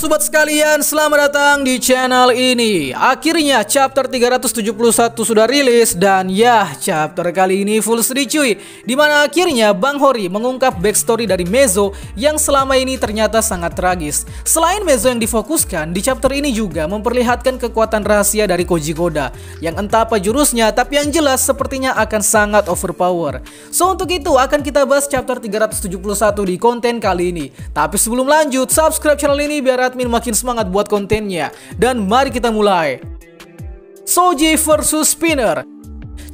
sobat sekalian, selamat datang di channel ini. Akhirnya chapter 371 sudah rilis dan ya chapter kali ini full sedih cuy. Dimana akhirnya Bang Hori mengungkap backstory dari Mezo yang selama ini ternyata sangat tragis. Selain Mezo yang difokuskan, di chapter ini juga memperlihatkan kekuatan rahasia dari Koji Koda yang entah apa jurusnya, tapi yang jelas sepertinya akan sangat overpower. So untuk itu akan kita bahas chapter 371 di konten kali ini. Tapi sebelum lanjut, subscribe channel ini biar admin makin semangat buat kontennya. Dan mari kita mulai. Soji versus Spinner.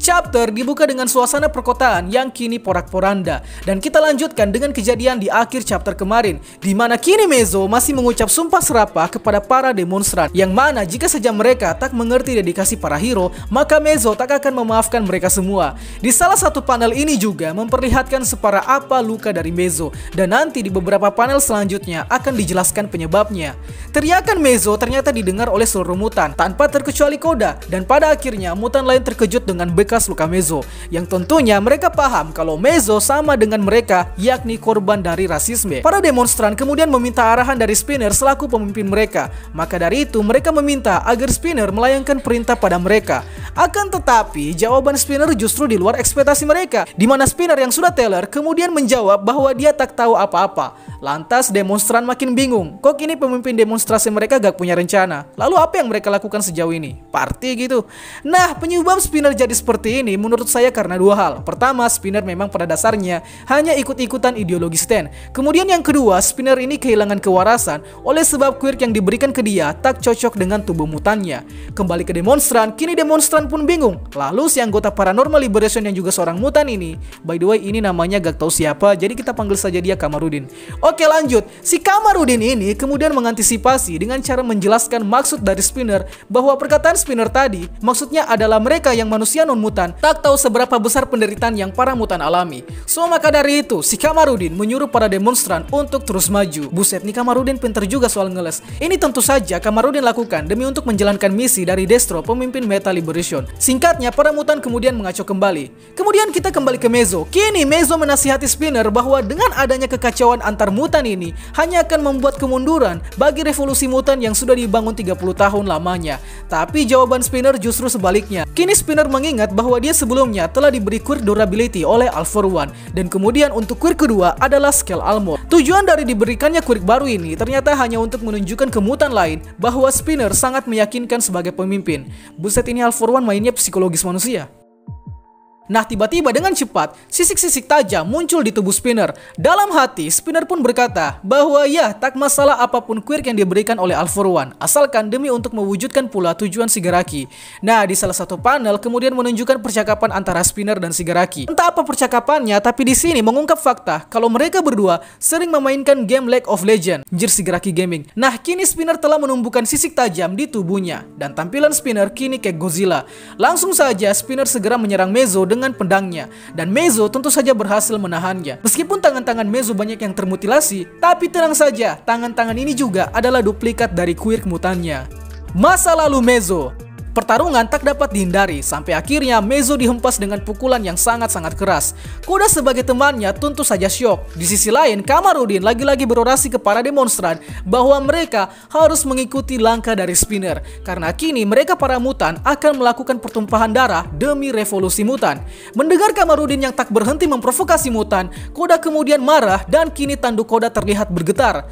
Chapter dibuka dengan suasana perkotaan yang kini porak-poranda, dan kita lanjutkan dengan kejadian di akhir chapter kemarin, di mana kini Mezo masih mengucap sumpah serapah kepada para demonstran, yang mana jika saja mereka tak mengerti dedikasi para hero, maka Mezo tak akan memaafkan mereka semua. Di salah satu panel ini juga memperlihatkan separah apa luka dari Mezo, dan nanti di beberapa panel selanjutnya akan dijelaskan penyebabnya. Teriakan Mezo ternyata didengar oleh seluruh mutan tanpa terkecuali Koda, dan pada akhirnya mutan lain terkejut dengan bekas luka Mezo, yang tentunya mereka paham kalau Mezo sama dengan mereka, yakni korban dari rasisme. Para demonstran kemudian meminta arahan dari Spinner selaku pemimpin mereka. Maka dari itu mereka meminta agar Spinner melayangkan perintah pada mereka. Akan tetapi jawaban Spinner justru di luar ekspektasi mereka, di mana Spinner yang sudah teler kemudian menjawab bahwa dia tak tahu apa-apa. Lantas demonstran makin bingung, kok ini pemimpin demonstrasi mereka gak punya rencana? Lalu apa yang mereka lakukan sejauh ini? Party gitu? Nah, penyebab Spinner jadi seperti ini menurut saya karena dua hal. Pertama, Spinner memang pada dasarnya hanya ikut-ikutan ideologi Stan. Kemudian yang kedua, Spinner ini kehilangan kewarasan oleh sebab quirk yang diberikan ke dia tak cocok dengan tubuh mutannya. Kembali ke demonstran, kini demonstran pun bingung. Lalu si anggota Paranormal Liberation yang juga seorang mutan ini, by the way ini namanya gak tahu siapa, jadi kita panggil saja dia Kamarudin. Oke lanjut, si Kamarudin ini kemudian mengantisipasi dengan cara menjelaskan maksud dari Spinner, bahwa perkataan Spinner tadi maksudnya adalah mereka yang manusia non-mutan tak tahu seberapa besar penderitaan yang para mutan alami. So maka dari itu si Kamarudin menyuruh para demonstran untuk terus maju. Buset nih Kamarudin pinter juga soal ngeles. Ini tentu saja Kamarudin lakukan demi untuk menjalankan misi dari Destro, pemimpin Meta Liberation. Singkatnya para mutan kemudian mengacau kembali. Kemudian kita kembali ke Mezo. Kini Mezo menasihati Spinner bahwa dengan adanya kekacauan antar mutan ini hanya akan membuat kemunduran bagi revolusi mutan yang sudah dibangun 30 tahun lamanya. Tapi jawaban Spinner justru sebaliknya. Kini Spinner mengingat bahwa dia sebelumnya telah diberi quirk durability oleh Alpha One, dan kemudian untuk quirk kedua adalah scale armor. Tujuan dari diberikannya quirk baru ini ternyata hanya untuk menunjukkan ke mutan lain bahwa Spinner sangat meyakinkan sebagai pemimpin. Buset ini Alpha One mainnya psikologis manusia. Nah tiba-tiba dengan cepat sisik-sisik tajam muncul di tubuh Spinner. Dalam hati Spinner pun berkata bahwa ya tak masalah apapun quirk yang diberikan oleh Alpha One, asalkan demi untuk mewujudkan pula tujuan Shigaraki. Nah di salah satu panel kemudian menunjukkan percakapan antara Spinner dan Shigaraki. Entah apa percakapannya, tapi di sini mengungkap fakta kalau mereka berdua sering memainkan game League of Legends. Jir Shigaraki Gaming. Nah kini Spinner telah menumbuhkan sisik tajam di tubuhnya, dan tampilan Spinner kini kayak Godzilla. Langsung saja Spinner segera menyerang Mezo dengan pedangnya, dan Mezo tentu saja berhasil menahannya. Meskipun tangan-tangan Mezo banyak yang termutilasi, tapi tenang saja, tangan-tangan ini juga adalah duplikat dari quirk mutannya. Masa lalu Mezo. Pertarungan tak dapat dihindari sampai akhirnya Mezo dihempas dengan pukulan yang sangat-sangat keras. Koda sebagai temannya tentu saja syok. Di sisi lain Kamarudin lagi-lagi berorasi ke para demonstran bahwa mereka harus mengikuti langkah dari Spinner, karena kini mereka para mutan akan melakukan pertumpahan darah demi revolusi mutan. Mendengar Kamarudin yang tak berhenti memprovokasi mutan, Koda kemudian marah dan kini tanduk Koda terlihat bergetar.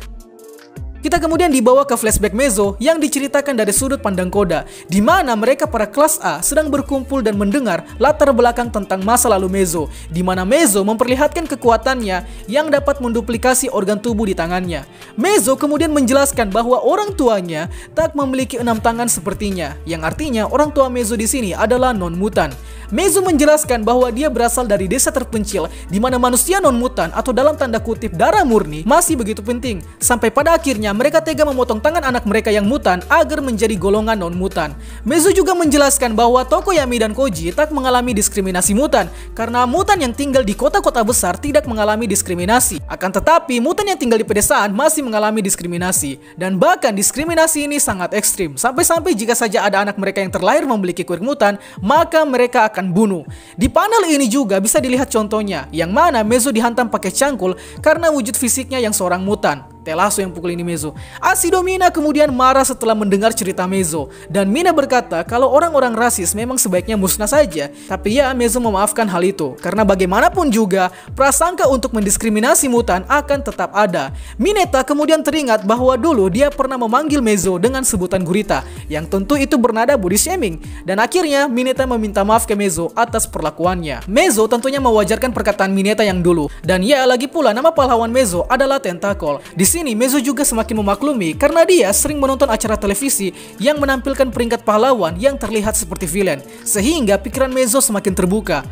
Kita kemudian dibawa ke flashback Mezo yang diceritakan dari sudut pandang Koda, di mana mereka para kelas A sedang berkumpul dan mendengar latar belakang tentang masa lalu Mezo, di mana Mezo memperlihatkan kekuatannya yang dapat menduplikasi organ tubuh di tangannya. Mezo kemudian menjelaskan bahwa orang tuanya tak memiliki 6 tangan sepertinya, yang artinya orang tua Mezo di sini adalah non-mutan. Mezo menjelaskan bahwa dia berasal dari desa terpencil, di mana manusia non-mutan atau dalam tanda kutip darah murni masih begitu penting, sampai pada akhirnya mereka tega memotong tangan anak mereka yang mutan agar menjadi golongan non-mutan. Mezo juga menjelaskan bahwa Tokoyami dan Koji tak mengalami diskriminasi mutan, karena mutan yang tinggal di kota-kota besar tidak mengalami diskriminasi. Akan tetapi mutan yang tinggal di pedesaan masih mengalami diskriminasi, dan bahkan diskriminasi ini sangat ekstrim, sampai-sampai jika saja ada anak mereka yang terlahir memiliki quirk mutan, maka mereka akan bunuh. Di panel ini juga bisa dilihat contohnya, yang mana Mezo dihantam pakai cangkul karena wujud fisiknya yang seorang mutan. Telasso yang pukul ini Mezo. Asido Mina kemudian marah setelah mendengar cerita Mezo. Dan Mina berkata kalau orang-orang rasis memang sebaiknya musnah saja. Tapi ya, Mezo memaafkan hal itu. Karena bagaimanapun juga, prasangka untuk mendiskriminasi mutan akan tetap ada. Mineta kemudian teringat bahwa dulu dia pernah memanggil Mezo dengan sebutan gurita, yang tentu itu bernada body shaming. Dan akhirnya Mineta meminta maaf ke Mezo atas perlakuannya. Mezo tentunya mewajarkan perkataan Mineta yang dulu. Dan ya, lagi pula nama pahlawan Mezo adalah Tentakol. Di sini Mezo juga semakin memaklumi karena dia sering menonton acara televisi yang menampilkan peringkat pahlawan yang terlihat seperti villain, sehingga pikiran Mezo semakin terbuka.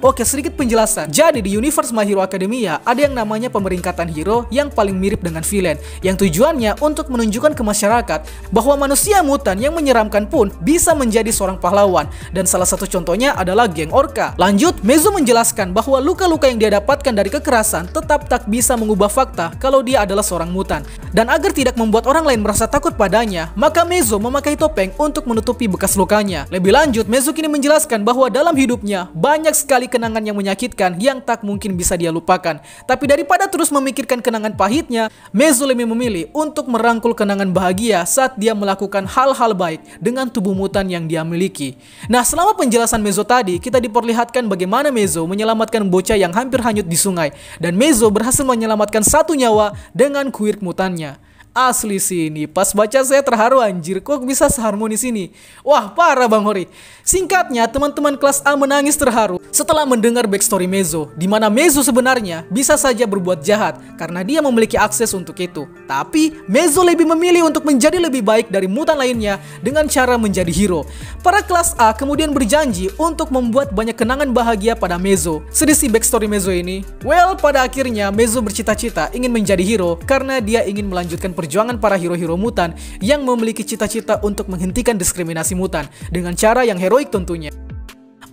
Oke, sedikit penjelasan. Jadi di universe My Hero Academia ada yang namanya pemeringkatan hero yang paling mirip dengan villain, yang tujuannya untuk menunjukkan ke masyarakat bahwa manusia mutan yang menyeramkan pun bisa menjadi seorang pahlawan. Dan salah satu contohnya adalah geng Orca. Lanjut, Mezo menjelaskan bahwa luka-luka yang dia dapatkan dari kekerasan tetap tak bisa mengubah fakta kalau dia adalah seorang mutan. Dan agar tidak membuat orang lain merasa takut padanya, maka Mezo memakai topeng untuk menutupi bekas lukanya. Lebih lanjut, Mezo kini menjelaskan bahwa dalam hidupnya banyak sekali kenangan yang menyakitkan yang tak mungkin bisa dia lupakan. Tapi daripada terus memikirkan kenangan pahitnya, Mezo lebih memilih untuk merangkul kenangan bahagia saat dia melakukan hal-hal baik dengan tubuh mutan yang dia miliki. Nah, selama penjelasan Mezo tadi, kita diperlihatkan bagaimana Mezo menyelamatkan bocah yang hampir hanyut di sungai, dan Mezo berhasil menyelamatkan satu nyawa dengan kuirik mutannya. Asli sini, pas baca saya terharu anjir, kok bisa seharmonis ini? Wah, parah Bang Hori. Singkatnya, teman-teman kelas A menangis terharu setelah mendengar backstory Mezo, di mana Mezo sebenarnya bisa saja berbuat jahat karena dia memiliki akses untuk itu. Tapi, Mezo lebih memilih untuk menjadi lebih baik dari mutan lainnya dengan cara menjadi hero. Para kelas A kemudian berjanji untuk membuat banyak kenangan bahagia pada Mezo. Sedih sih backstory Mezo ini. Well, pada akhirnya Mezo bercita-cita ingin menjadi hero karena dia ingin melanjutkan perjuangan para hero-hero mutan yang memiliki cita-cita untuk menghentikan diskriminasi mutan dengan cara yang heroik tentunya.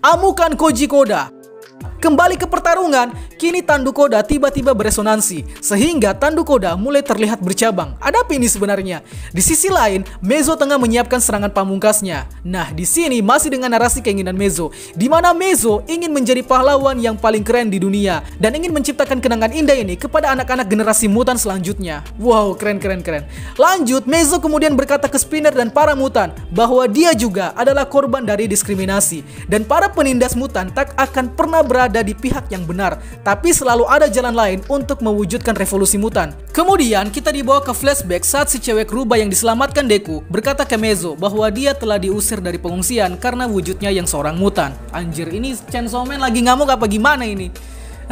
Amukan Koji Koda. Kembali ke pertarungan, kini tanduk Koda tiba-tiba beresonansi, sehingga tanduk Koda mulai terlihat bercabang. Ada apa ini sebenarnya? Di sisi lain, Mezo tengah menyiapkan serangan pamungkasnya. Nah, di sini masih dengan narasi keinginan Mezo, di mana Mezo ingin menjadi pahlawan yang paling keren di dunia, dan ingin menciptakan kenangan indah ini kepada anak-anak generasi mutan selanjutnya. Wow, keren. Lanjut, Mezo kemudian berkata ke Spinner dan para mutan, bahwa dia juga adalah korban dari diskriminasi, dan para penindas mutan tak akan pernah berada di pihak yang benar, tapi selalu ada jalan lain untuk mewujudkan revolusi mutan. Kemudian kita dibawa ke flashback saat si cewek rubah yang diselamatkan Deku berkata ke Mezo bahwa dia telah diusir dari pengungsian karena wujudnya yang seorang mutan. Anjir, ini Chainsaw Man lagi ngamuk apa gimana ini?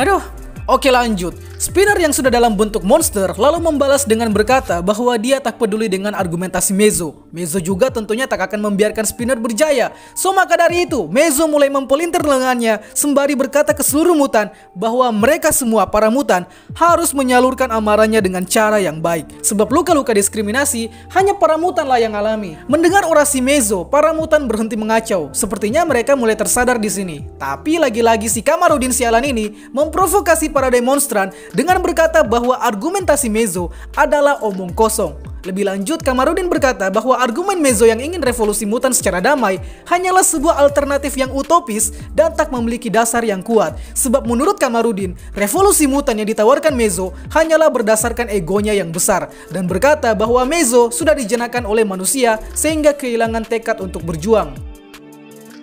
Aduh. Oke, lanjut. Spinner yang sudah dalam bentuk monster lalu membalas dengan berkata bahwa dia tak peduli dengan argumentasi Mezo. Mezo juga tentunya tak akan membiarkan Spinner berjaya. So maka dari itu, Mezo mulai mempelintir lengannya sembari berkata ke seluruh mutan bahwa mereka semua para mutan harus menyalurkan amarahnya dengan cara yang baik. Sebab luka-luka diskriminasi hanya para mutanlah yang alami. Mendengar orasi Mezo, para mutan berhenti mengacau. Sepertinya mereka mulai tersadar di sini. Tapi lagi-lagi si Kamarudin sialan ini memprovokasi para demonstran dengan berkata bahwa argumentasi Mezo adalah omong kosong. Lebih lanjut, Kamarudin berkata bahwa argumen Mezo yang ingin revolusi mutan secara damai hanyalah sebuah alternatif yang utopis dan tak memiliki dasar yang kuat. Sebab menurut Kamarudin, revolusi mutan yang ditawarkan Mezo hanyalah berdasarkan egonya yang besar, dan berkata bahwa Mezo sudah dijenakan oleh manusia sehingga kehilangan tekad untuk berjuang.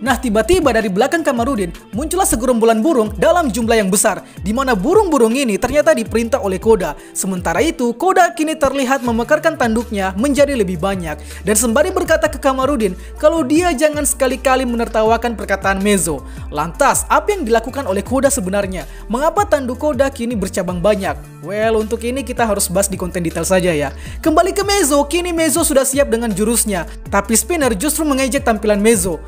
Nah, tiba-tiba dari belakang Kamarudin muncullah segerombolan burung dalam jumlah yang besar, di mana burung-burung ini ternyata diperintah oleh Koda. Sementara itu, Koda kini terlihat memekarkan tanduknya menjadi lebih banyak, dan sembari berkata ke Kamarudin kalau dia jangan sekali-kali menertawakan perkataan Mezo. Lantas, apa yang dilakukan oleh Koda sebenarnya? Mengapa tanduk Koda kini bercabang banyak? Well, untuk ini kita harus bahas di konten detail saja ya. Kembali ke Mezo, kini Mezo sudah siap dengan jurusnya, tapi Spinner justru mengejek tampilan Mezo.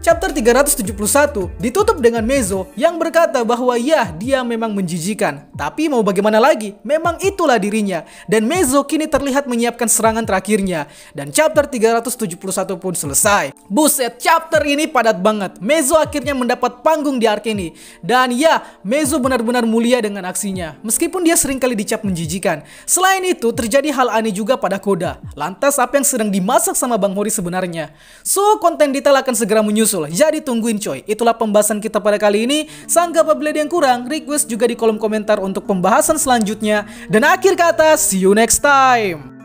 Chapter 371 ditutup dengan Mezo yang berkata bahwa ya, dia memang menjijikan, tapi mau bagaimana lagi, memang itulah dirinya. Dan Mezo kini terlihat menyiapkan serangan terakhirnya, dan chapter 371 pun selesai. Buset, chapter ini padat banget. Mezo akhirnya mendapat panggung di arc ini, dan ya, Mezo benar-benar mulia dengan aksinya, meskipun dia seringkali dicap menjijikan. Selain itu, terjadi hal aneh juga pada Koda. Lantas, apa yang sedang dimasak sama Bang Hori sebenarnya? So, konten detail akan segera menyusul. menyusul. Jadi tungguin coy. Itulah pembahasan kita pada kali ini. Sanggap apabila ada yang kurang, request juga di kolom komentar untuk pembahasan selanjutnya. Dan akhir kata, see you next time.